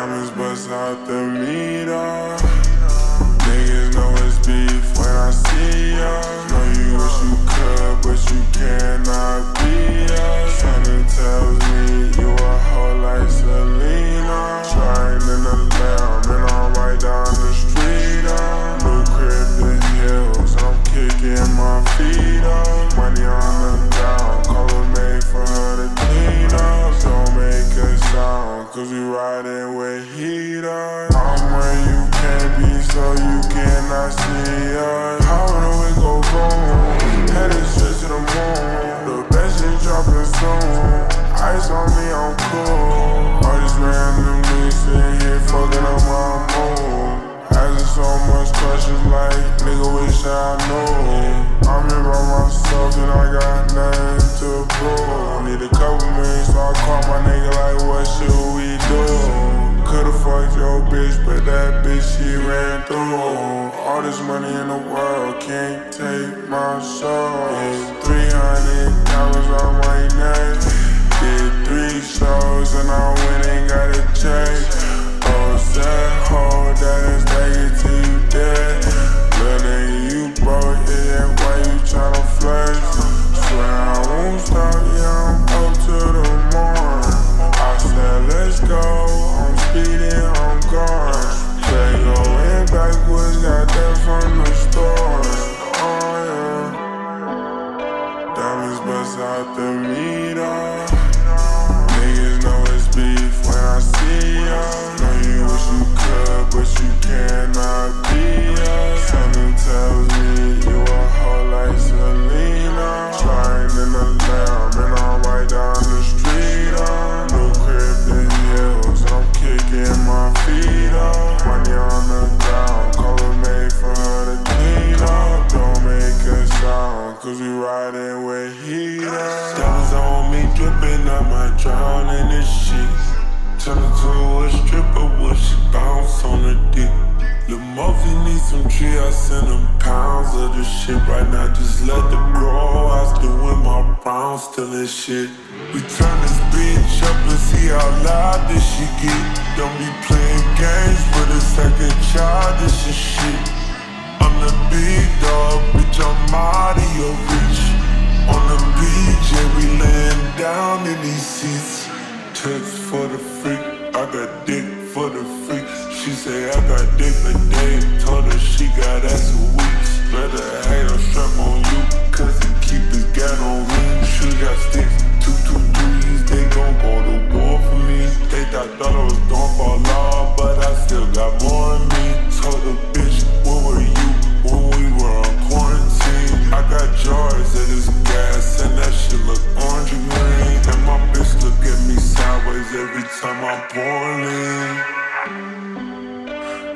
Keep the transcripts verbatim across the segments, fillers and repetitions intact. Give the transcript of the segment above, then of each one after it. diamonds bust out the meter. Niggas know it's beef when I see ya. Know you wish you could, but you cannot be us. Something tells me you a hoe like Selena. Sliding in the lamb and I'm right down the street up. New crib in hills, I'm kicking my feet up. Money on the down, color made for her to clean up. Don't make a sound, cause we riding with heat on. I'm where you can't be, so you cannot see us. How do we go boom? Headed straight to the moon. The best shit dropping soon. Ice on me, I'm cool. All these random niggas sitting here fucking up my mood. Asking so much questions like, nigga, wish I knew. I'm here by myself and I got nothing to prove. Need a couple minutes, so I call my nigga like, what should we? Could've fucked your bitch, but that bitch she ran through. All this money in the world can't take my soul. It's three hundred dollars on my neck. Did three shows and I went and got a check. Oh, sad hoe, that is taking to you dead. Little nigga, you broke, yeah, why you tryna flex? Swear I won't stop, yeah, I'm up to the morning. I said, let's go. Out the meter. Niggas know it's beef when I see ya. Know you wish you could, but you cannot be us. Something tells me you a hoe like Selena. Sliding in the lamb and I'm right down the street up. New crib in hills, I'm kicking my feet up. Money on the ground, color made for her to clean up. Don't make a sound, cause we riding with heat. Drippin', I might drown in this shit. Turn into a stripper when she bounce on the dick. Lil' Murphy need some tree, I send him pounds of this shit. Right now, just let the grow. I was doing my rounds, stealing shit. We turn this bitch up and see how loud this shit get. Don't be playing games with a second child, this is shit. I'm the big dog, bitch, I'm out of your reach. On the beach, yeah, we laying down in these seats. Text for the freak, I got dick for the freak. She say I got dick a day, told her she got ass a week. Let her hate her strap on you, cause he keep his gun on me. She got sticks, two, two, threes, they gon' go to war for me. They thought, thought I was gone for a law, but I still got more in me. Told the bitch, where were you when we were on quarantine? I got jars that is gas and that shit look orange and green. And my bitch look at me sideways every time I'm boiling.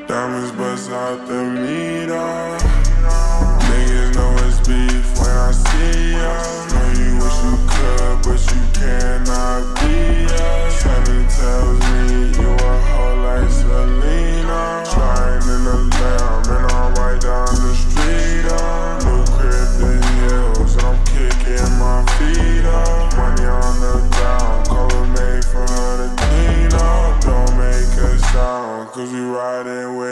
Diamonds bust out the meter. Niggas know it's beef when I see ya. Know you wish you could, but you cannot be us. Something tells me you a hoe like Selena. Sliding in the lamb and I'm right down the street up. New crib in hills, I'm kicking my feet up. Money on the ground, color made for her to clean up. Don't make a sound, cause we riding with